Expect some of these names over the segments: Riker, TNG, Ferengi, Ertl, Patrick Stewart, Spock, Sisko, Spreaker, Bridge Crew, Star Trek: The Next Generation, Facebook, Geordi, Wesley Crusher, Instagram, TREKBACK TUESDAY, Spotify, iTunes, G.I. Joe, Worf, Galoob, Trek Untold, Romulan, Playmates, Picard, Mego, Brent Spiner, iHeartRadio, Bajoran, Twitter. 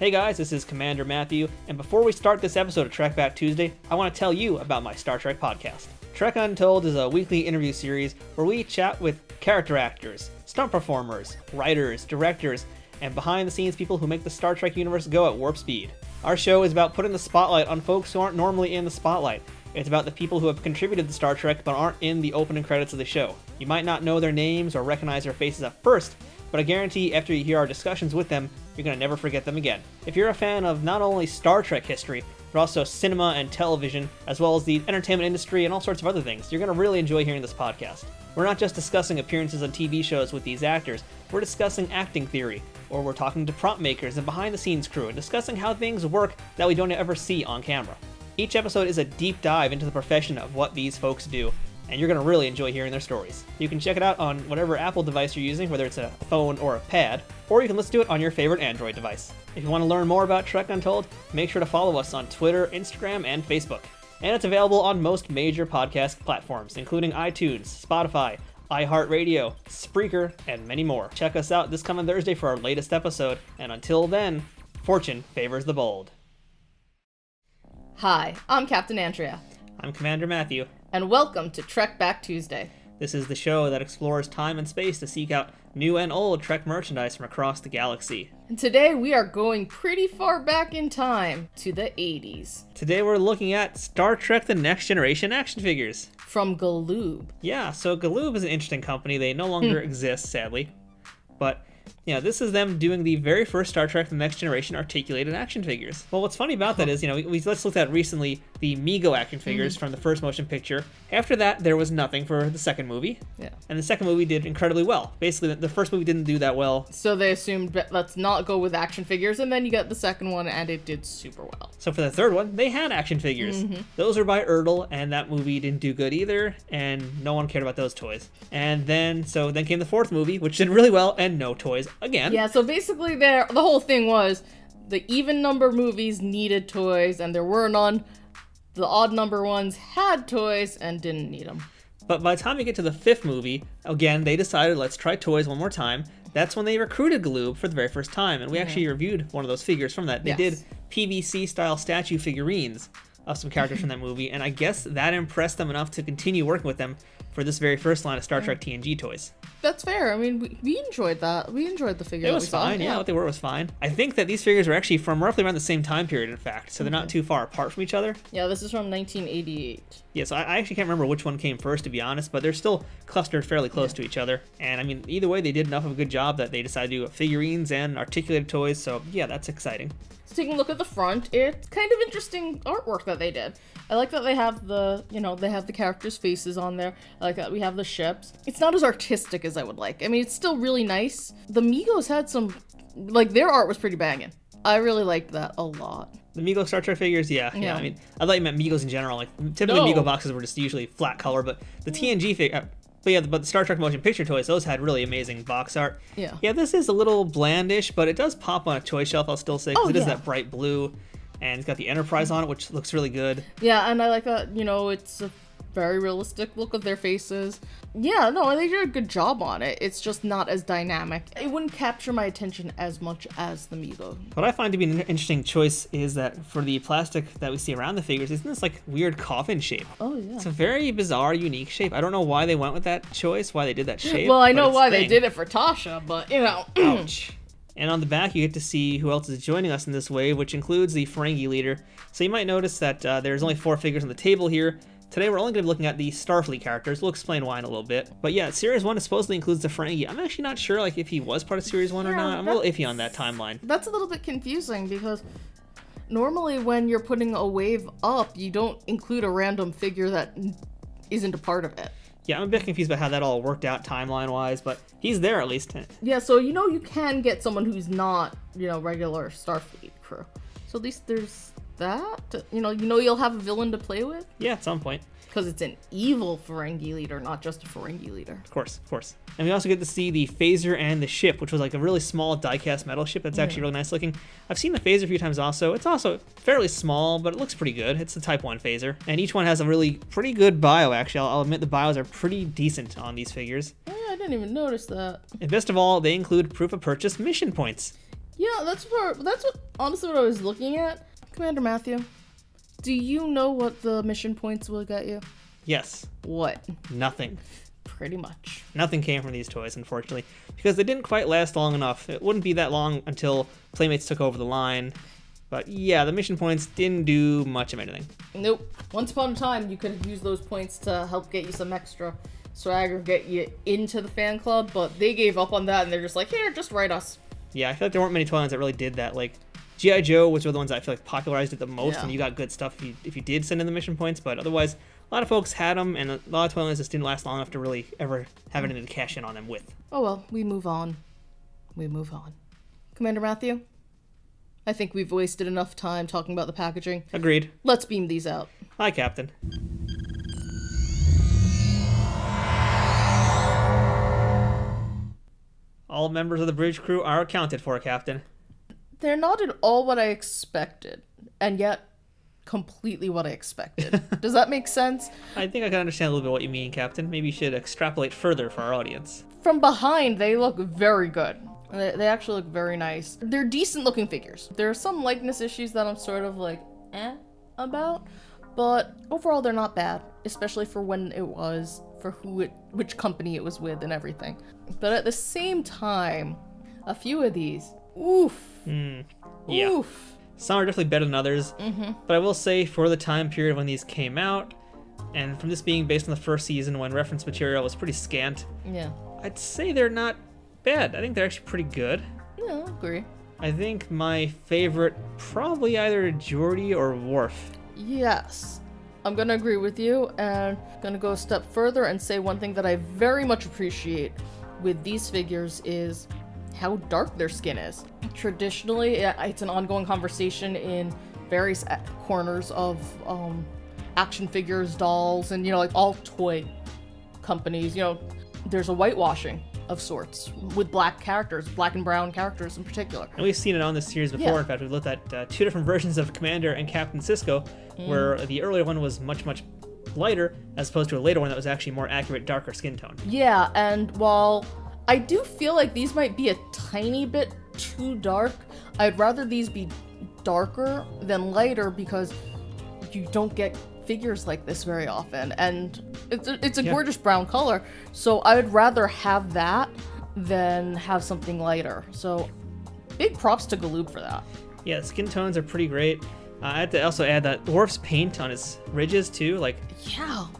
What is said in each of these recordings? Hey guys, this is Commander Matthew, and before we start this episode of Trek Back Tuesday, I want to tell you about my Star Trek podcast. Trek Untold is a weekly interview series where we chat with character actors, stunt performers, writers, directors, and behind-the-scenes people who make the Star Trek universe go at warp speed. Our show is about putting the spotlight on folks who aren't normally in the spotlight. It's about the people who have contributed to Star Trek but aren't in the opening credits of the show. You might not know their names or recognize their faces at first, but I guarantee after you hear our discussions with them, you're going to never forget them again. If you're a fan of not only Star Trek history, but also cinema and television, as well as the entertainment industry and all sorts of other things, you're going to really enjoy hearing this podcast. We're not just discussing appearances on TV shows with these actors, we're discussing acting theory, or we're talking to prop makers and behind-the-scenes crew and discussing how things work that we don't ever see on camera. Each episode is a deep dive into the profession of what these folks do, and you're going to really enjoy hearing their stories. You can check it out on whatever Apple device you're using, whether it's a phone or a pad, or you can listen to it on your favorite Android device. If you want to learn more about Trek Untold, make sure to follow us on Twitter, Instagram, and Facebook. And it's available on most major podcast platforms, including iTunes, Spotify, iHeartRadio, Spreaker, and many more. Check us out this coming Thursday for our latest episode, and until then, fortune favors the bold. Hi, I'm Captain Andrea. I'm Commander Matthew. And welcome to Trek Back Tuesday. This is the show that explores time and space to seek out new and old Trek merchandise from across the galaxy. And today we are going pretty far back in time to the 80s. Today we're looking at Star Trek: The Next Generation action figures. From Galoob. Yeah, so Galoob is an interesting company. They no longer exist, sadly. But yeah, this is them doing the very first Star Trek: The Next Generation articulated action figures. Well, what's funny about that is, you know, let's look at recently the Mego action figures from the first motion picture. After that, there was nothing for the second movie. Yeah. And the second movie did incredibly well. Basically, the first movie didn't do that well. So they assumed, let's not go with action figures, and then you got the second one, and it did super well. So for the third one, they had action figures. Those are by Ertl, and that movie didn't do good either, and no one cared about those toys. And then, so then came the fourth movie, which did really well, and no toys again. Yeah, so basically the whole thing was the even number movies needed toys and there were none. The odd number ones had toys and didn't need them. But by the time you get to the fifth movie, again, they decided, let's try toys one more time. That's when they recruited Galoob for the very first time. And we actually reviewed one of those figures from that. They did PVC-style statue figurines of some characters from that movie. And I guess that impressed them enough to continue working with them for this very first line of Star Trek TNG toys. That's fair. I mean, we enjoyed that. We enjoyed the figures. It was fine. Yeah, what they were was fine. I think that these figures are actually from roughly around the same time period, in fact, so they're not too far apart from each other. Yeah, this is from 1988. Yeah, so I actually can't remember which one came first, to be honest, but they're still clustered fairly close to each other. And I mean, either way, they did enough of a good job that they decided to do figurines and articulated toys, so yeah, that's exciting. So taking a look at the front, it's kind of interesting artwork that they did. I like that they have the, you know, they have the characters' faces on there. I like that we have the ships. It's not as artistic as I would like. I mean, it's still really nice. The Migos had some, like, their art was pretty banging. I really liked that a lot. The Mego Star Trek figures, yeah. I mean, I thought you meant Migos in general. Like, typically Mego boxes were just usually flat color, but the TNG figure, but the Star Trek motion picture toys, those had really amazing box art. Yeah. Yeah, this is a little blandish, but it does pop on a toy shelf, I'll still say, because it is that bright blue, and it's got the Enterprise on it, which looks really good. Yeah, and I like that, you know, it's a very realistic look of their faces. Yeah, no, they did a good job on it. It's just not as dynamic. It wouldn't capture my attention as much as the Mego. What I find to be an interesting choice is that for the plastic that we see around the figures, isn't this like weird coffin shape? Oh yeah. It's a very bizarre, unique shape. I don't know why they went with that choice, why they did that shape. Well, I know why they did it for Tasha, but you know. Ouch. And on the back, you get to see who else is joining us in this wave, which includes the Ferengi leader. So you might notice that there's only four figures on the table here. Today we're only going to be looking at the Starfleet characters. We'll explain why in a little bit. But yeah, Series 1 supposedly includes the Ferengi. I'm actually not sure like if he was part of Series 1 or not. I'm a little iffy on that timeline. That's a little bit confusing because normally when you're putting a wave up, you don't include a random figure that isn't a part of it. Yeah, I'm a bit confused about how that all worked out timeline-wise, but he's there at least. Yeah, so you know you can get someone who's not, you know, regular Starfleet crew. So at least there's that, you know you'll have a villain to play with. Yeah, at some point. Because it's an evil Ferengi leader, not just a Ferengi leader. Of course. And we also get to see the phaser and the ship, which was like a really small die-cast metal ship that's actually really nice looking. I've seen the phaser a few times also. It's also fairly small, but it looks pretty good. It's the Type 1 phaser. And each one has a really pretty good bio, actually. I'll admit the bios are pretty decent on these figures. Yeah, I didn't even notice that. And best of all, they include proof of purchase mission points. Yeah, that's honestly what I was looking at. Commander Matthew, do you know what the mission points will get you? Yes. What? Nothing. Pretty much. Nothing came from these toys, unfortunately, because they didn't quite last long enough. It wouldn't be that long until Playmates took over the line. But yeah, the mission points didn't do much of anything. Nope. Once upon a time, you could have used those points to help get you some extra swag or get you into the fan club, but they gave up on that and they're just like, here, just write us. Yeah, I feel like there weren't many toy lines that really did that. Like, G.I. Joe, which were the ones that I feel like popularized it the most, and you got good stuff if you did send in the mission points, but otherwise, a lot of folks had them, and a lot of toy lines just didn't last long enough to really ever have anything to cash in on them with. Oh well, we move on. We move on. Commander Matthew, I think we've wasted enough time talking about the packaging. Agreed. Let's beam these out. Hi, Captain. All members of the bridge crew are accounted for, Captain. They're not at all what I expected, and yet completely what I expected. Does that make sense? I think I can understand a little bit what you mean, Captain. Maybe you should extrapolate further for our audience. From behind, they look very good. They actually look very nice. They're decent looking figures. There are some likeness issues that I'm sort of like, about, but overall they're not bad, especially for when it was, for which company it was with and everything. But at the same time, a few of these, oof. Yeah. Oof. Some are definitely better than others, but I will say for the time period when these came out, and from this being based on the first season when reference material was pretty scant, I'd say they're not bad. I think they're actually pretty good. Yeah, I agree. I think my favorite, probably either Geordi or Worf. Yes, I'm gonna agree with you, and I'm gonna go a step further and say one thing that I very much appreciate with these figures is how dark their skin is. Traditionally, it's an ongoing conversation in various corners of action figures, dolls, and, you know, like all toy companies, you know, there's a whitewashing of sorts with black characters, black and brown characters in particular. And we've seen it on this series before. In fact, we've looked at two different versions of Commander and Captain Sisko, where the earlier one was much, much lighter as opposed to a later one that was actually more accurate, darker skin tone. Yeah, and while I do feel like these might be a tiny bit too dark, I'd rather these be darker than lighter because you don't get figures like this very often, and it's a gorgeous brown color, so I would rather have that than have something lighter. So big props to Galoob for that. Yeah, the skin tones are pretty great. I had to also add that Worf's paint on his ridges too, like,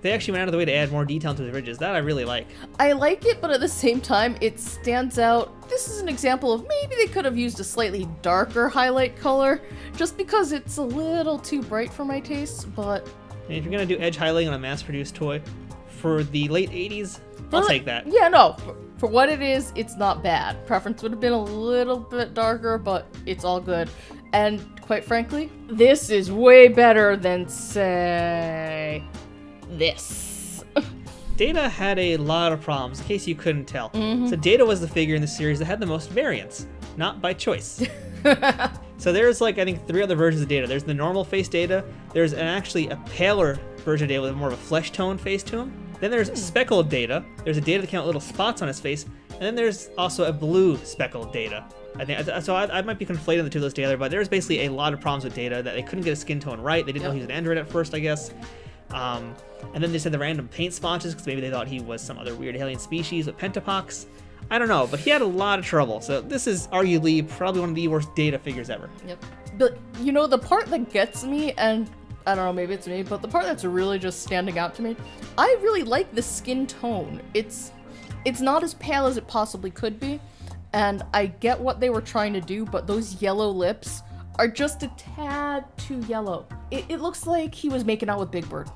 they actually went out of the way to add more detail to the ridges. That I really like. I like it, but at the same time, it stands out. This is an example of maybe they could have used a slightly darker highlight color, just because it's a little too bright for my taste, but... And if you're gonna do edge highlighting on a mass-produced toy for the late 80s, I'll take that. Yeah, no. For what it is, it's not bad. Preference would have been a little bit darker, but it's all good. And quite frankly, this is way better than, say, this. Data had a lot of problems, in case you couldn't tell. So Data was the figure in the series that had the most variants, not by choice. So there's like, I think, 3 other versions of Data. There's the normal face Data, there's actually a paler version of Data with more of a flesh tone face to him. Then there's speckled Data. There's a Data that came out with little spots on his face. And then there's also a blue speckled Data. I think, so I might be conflating the two of those together, but there's basically a lot of problems with Data that they couldn't get a skin tone right. They didn't know he was an android at first, I guess. And then they said the random paint splotches because maybe they thought he was some other weird alien species with pentapox. I don't know, but he had a lot of trouble. So this is arguably probably one of the worst Data figures ever. Yep. But, you know, the part that gets me, and I don't know, maybe it's me, but the part that's really just standing out to me, I really like the skin tone. It's not as pale as it possibly could be, and I get what they were trying to do, but those yellow lips are just a tad too yellow. It looks like he was making out with Big Bird.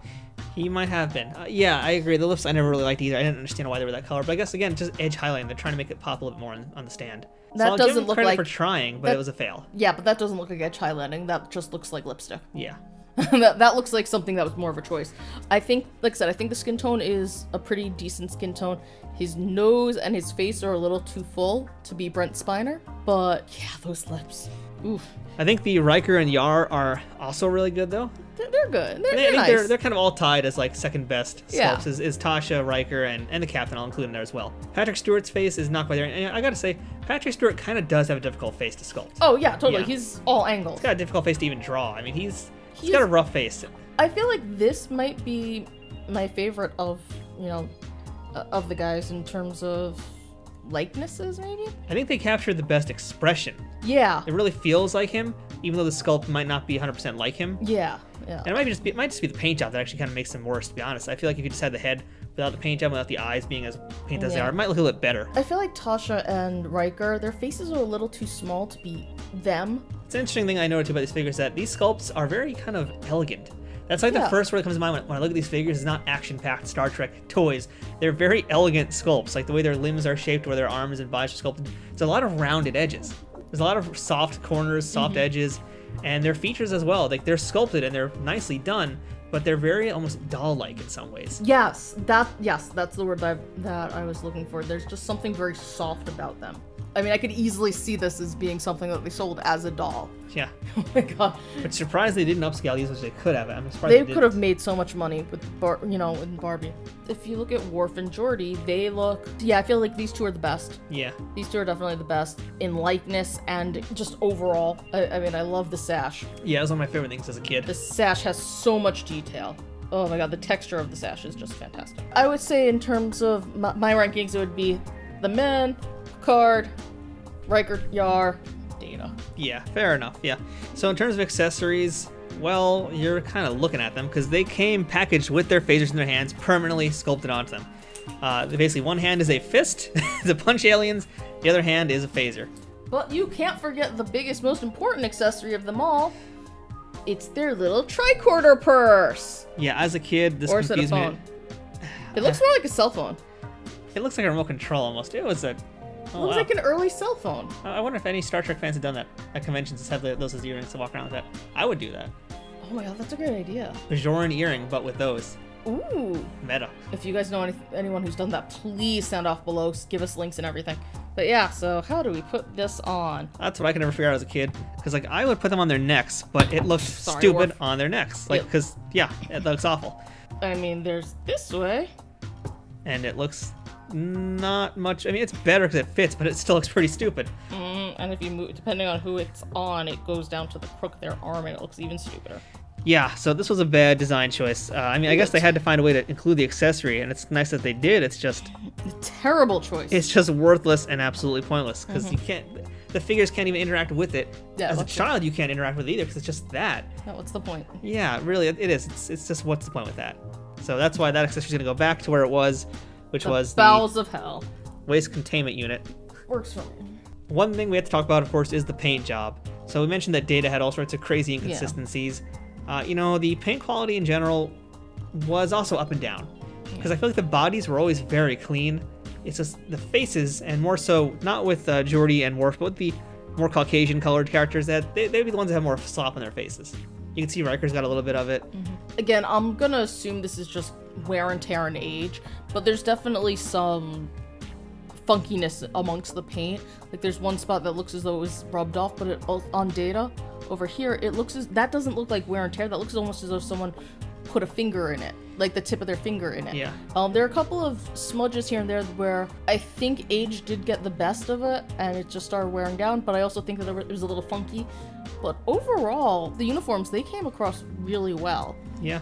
He might have been. Yeah, I agree. The lips I never really liked either. I didn't understand why they were that color, but I guess, again, just edge highlighting. They're trying to make it pop a little bit more on the stand. That so I'll doesn't give him look credit like for trying, but that, it was a fail. Yeah, but that doesn't look like edge highlighting. That just looks like lipstick. Yeah. That looks like something that was more of a choice. I think, like I said, I think the skin tone is a pretty decent skin tone. His nose and his face are a little too full to be Brent Spiner, but yeah, those lips. Oof. I think the Riker and Yar are also really good, though. They're good. They're nice. They're kind of all tied as like second best sculpts. Yeah. Is Tasha, Riker, and the captain all included in there as well. Patrick Stewart's face is not quite there. And I gotta say, Patrick Stewart kind of does have a difficult face to sculpt. Oh yeah, totally. Yeah. He's all angles. He's got a difficult face to even draw. I mean, he's got a rough face. I feel like this might be my favorite of, you know, of the guys in terms of likenesses, maybe? I think they captured the best expression. Yeah. It really feels like him, even though the sculpt might not be 100% like him. Yeah, yeah. And it might just be the paint job that actually kind of makes them worse, to be honest. I feel like if you just had the head without the paint job, without the eyes being as painted as they are, it might look a little bit better. I feel like Tasha and Riker, their faces are a little too small to be them. It's an interesting thing I noticed about these figures, that these sculpts are very kind of elegant. That's like the first word that comes to mind when I look at these figures is not action-packed Star Trek toys. They're very elegant sculpts, like the way their limbs are shaped, where their arms and bodies are sculpted. There's a lot of rounded edges. There's a lot of soft corners, soft edges, and their features as well. Like, they're sculpted and they're nicely done, but they're very almost doll-like in some ways. Yes, that's the word that I was looking for. There's just something very soft about them. I mean, I could easily see this as being something that they sold as a doll. Yeah. Oh my god. But surprised they didn't upscale these, which they could have. I'm surprised they could have made so much money with in Barbie. If you look at Worf and Geordi, they look. Yeah, I feel like these two are the best. Yeah. These two are definitely the best in likeness and just overall. I mean, I love the sash. Yeah, it was one of my favorite things as a kid. The sash has so much detail. Oh my god, the texture of the sash is just fantastic. I would say in terms of my rankings, it would be the men. Card, Riker, Yar, Data. Yeah, fair enough. Yeah. So in terms of accessories, well, you're kind of looking at them because they came packaged with their phasers in their hands, permanently sculpted onto them. Basically, one hand is a fist to punch aliens, the other hand is a phaser. But you can't forget the biggest, most important accessory of them all. It's their little tricorder purse. Yeah, as a kid, this confused me. It looks more like a cell phone. It looks like a remote control almost. It was a... Oh, looks like an early cell phone. I wonder if any Star Trek fans have done that at conventions, have those as earrings to walk around with that. I would do that. Oh my god, that's a great idea. The Bajoran earring, but with those. Ooh. Meta. If you guys know anyone who's done that, please sound off below. Give us links and everything. But yeah, so how do we put this on? That's what I could never figure out as a kid. Because, like, I would put them on their necks, but it looked stupid on their necks. Like, because, it looks awful. I mean, there's this way. And it looks... not much. I mean, it's better because it fits, but it still looks pretty stupid. And if you move, depending on who it's on, it goes down to the crook of their arm, and it looks even stupider. Yeah, so this was a bad design choice. I mean, I guess they had to find a way to include the accessory, and it's nice that they did. It's just a terrible choice. It's just worthless and absolutely pointless because you can't. The figures can't even interact with it. Yeah, as a child, you can't interact with it either because it's just that. Yeah, what's the point? Yeah, really, it is. It's just what's the point with that? So that's why that accessory is going to go back to where it was. Which was the bowels of hell. Waste containment unit. Works for me. One thing we have to talk about, of course, is the paint job. So we mentioned that Data had all sorts of crazy inconsistencies. Yeah. The paint quality in general was also up and down. Because I feel like the bodies were always very clean. It's just the faces, and more so, not with Geordi and Worf, but with the more Caucasian-colored characters, that they'd be the ones that have more slop on their faces. You can see Riker's got a little bit of it. Again, I'm going to assume this is just wear and tear and age, but there's definitely some funkiness amongst the paint. Like, there's one spot that looks as though it was rubbed off, but on Data over here, it looks that doesn't look like wear and tear. That looks almost as though someone put a finger in it, like the tip of their finger in it. Yeah. There are a couple of smudges here and there where I think age did get the best of it, and it just started wearing down, but I also think that it was a little funky. But overall, the uniforms, they came across really well. Yeah.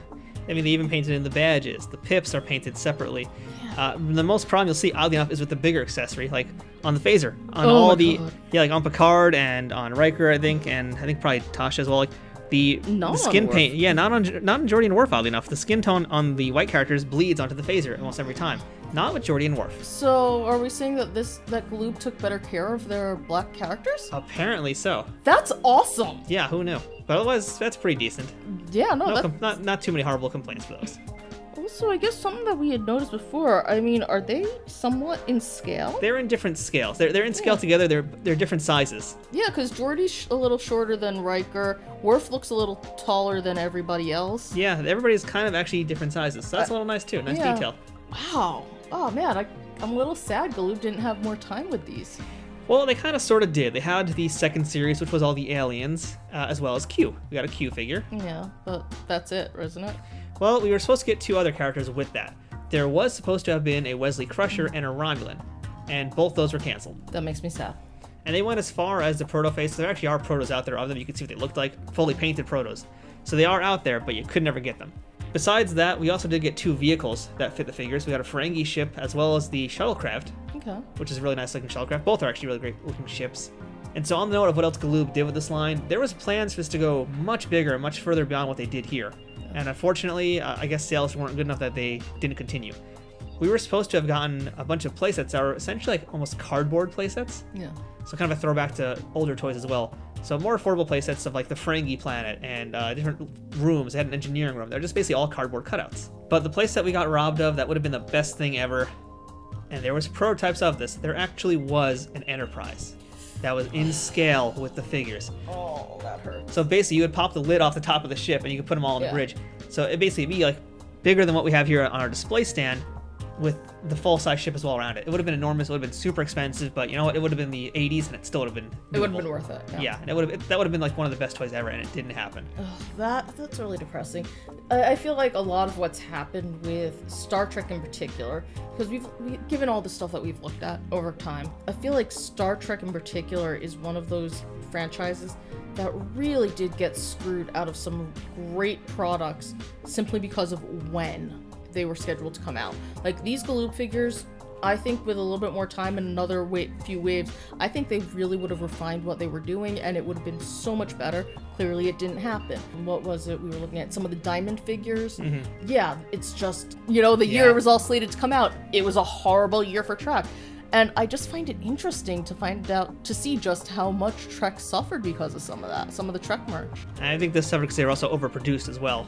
I mean, they even painted in the badges. The pips are painted separately. Yeah. The most problem you'll see, oddly enough, is with the bigger accessory, like on the phaser. Like on Picard and on Riker, I think, and I think probably Tasha as well. Like the skin paint, not on Geordi and Worf, oddly enough. The skin tone on the white characters bleeds onto the phaser almost every time. Not with Geordi and Worf. So are we saying that Galoob took better care of their black characters? Apparently so. That's awesome. Yeah, who knew? But otherwise, that's pretty decent. Yeah, not too many horrible complaints for those. Also, I guess something that we had noticed before. I mean, are they somewhat in scale? They're in different scales. They're in scale together. They're different sizes. Yeah, because Geordi's a little shorter than Riker. Worf looks a little taller than everybody else. Yeah, everybody's kind of actually different sizes. So that's a little nice too. Nice detail. Wow. Oh man, I'm a little sad Galoob didn't have more time with these. Well, they kind of sort of did. They had the second series, which was all the aliens, as well as Q. We got a Q figure. Yeah, but that's it, isn't it? Well, we were supposed to get two other characters with that. There was supposed to have been a Wesley Crusher and a Romulan, and both those were canceled. That makes me sad. And they went as far as the proto-face. There actually are protos out there of them. You can see what they looked like, fully painted protos. So they are out there, but you could never get them. Besides that, we also did get two vehicles that fit the figures. We got a Ferengi ship as well as the shuttlecraft, which is a really nice looking shuttlecraft. Both are actually really great looking ships. And so on the note of what else Galoob did with this line, there was plans for this to go much bigger and much further beyond what they did here. And unfortunately, I guess sales weren't good enough that they didn't continue. We were supposed to have gotten a bunch of playsets that were essentially like almost cardboard playsets. Yeah. So kind of a throwback to older toys as well. So more affordable playsets of like the Ferengi planet and different rooms. They had an engineering room. They're just basically all cardboard cutouts. But the playset we got robbed of, that would have been the best thing ever. And there was prototypes of this. There actually was an Enterprise that was in scale with the figures. Oh, that hurt. So basically you would pop the lid off the top of the ship and you could put them all on the bridge. So it'd basically be like bigger than what we have here on our display stand, with the full-size ship as well around it. It would have been enormous. It would have been super expensive, but you know what? It would have been the 80s, and it still would have been doable. It would have been worth it. Yeah, and that would have been like one of the best toys ever, and it didn't happen. Ugh, that's really depressing. I feel like a lot of what's happened with Star Trek in particular, because we've given all the stuff that we've looked at over time, I feel like Star Trek in particular is one of those franchises that really did get screwed out of some great products simply because of when they were scheduled to come out. Like these Galoob figures, I think with a little bit more time and another few waves, I think they really would have refined what they were doing and it would have been so much better. Clearly it didn't happen. What was it we were looking at? Some of the diamond figures? Yeah, it's just, you know, the year it was all slated to come out. It was a horrible year for Trek. And I just find it interesting to find out, to see just how much Trek suffered because of some of that, some of the Trek merch. And I think this suffered because they were also overproduced as well,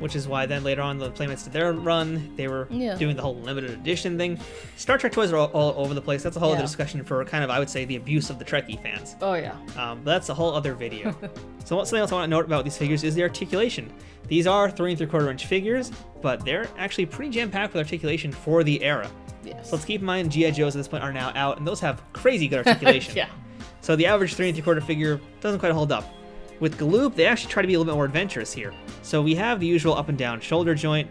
which is why then later on the Playmates did their run. They were doing the whole limited edition thing. Star Trek toys are all over the place. That's a whole other discussion for kind of, I would say, the abuse of the Trekkie fans. Oh yeah. But that's a whole other video. So something else I want to note about these figures is the articulation. These are 3 3/4 inch figures, but they're actually pretty jam-packed with articulation for the era. Yes. So let's keep in mind G.I. Joes at this point are now out, and those have crazy good articulation. So the average 3 3/4 figure doesn't quite hold up. With Galoob, they actually try to be a little bit more adventurous here. So we have the usual up and down shoulder joint,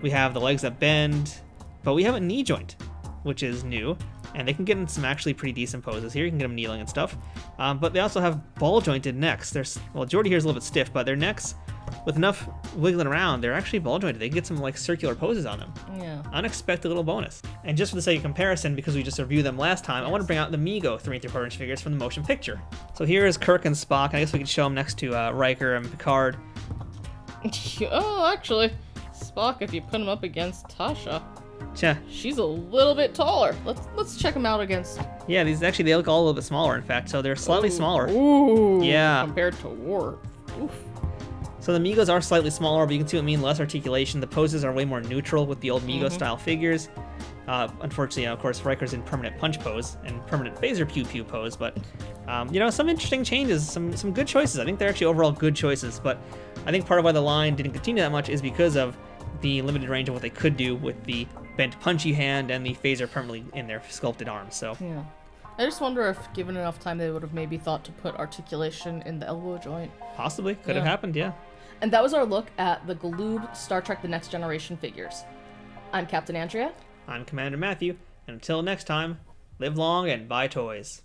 we have the legs that bend, but we have a knee joint, which is new, and they can get in some actually pretty decent poses here. You can get them kneeling and stuff, but they also have ball jointed necks. There's, well, Jordy here is a little bit stiff, but their necks, with enough wiggling around, they're actually ball jointed. They can get some like circular poses on them. Yeah. Unexpected little bonus. And just for the sake of comparison, because we just reviewed them last time, I want to bring out the Mego 3 3/4 inch figures from the motion picture. So here is Kirk and Spock, and I guess we can show them next to Riker and Picard. Oh, actually, Spock, if you put him up against Tasha, she's a little bit taller. Let's check them out against. Yeah, these actually they look all a little bit smaller. In fact, so they're slightly smaller. Ooh. Yeah. Compared to Worf. Oof. So the Migos are slightly smaller, but you can see what I mean, less articulation. The poses are way more neutral with the old Mego style figures. Unfortunately, of course, Riker's in permanent punch pose and permanent phaser pew pew pose, but you know, some interesting changes, some good choices. I think they're actually overall good choices, but I think part of why the line didn't continue that much is because of the limited range of what they could do with the bent punchy hand and the phaser permanently in their sculpted arms. So yeah. I just wonder if, given enough time, they would have maybe thought to put articulation in the elbow joint. Possibly. Could have happened, yeah. And that was our look at the Galoob Star Trek The Next Generation figures. I'm Captain Andrea. I'm Commander Matthew. And until next time, live long and buy toys.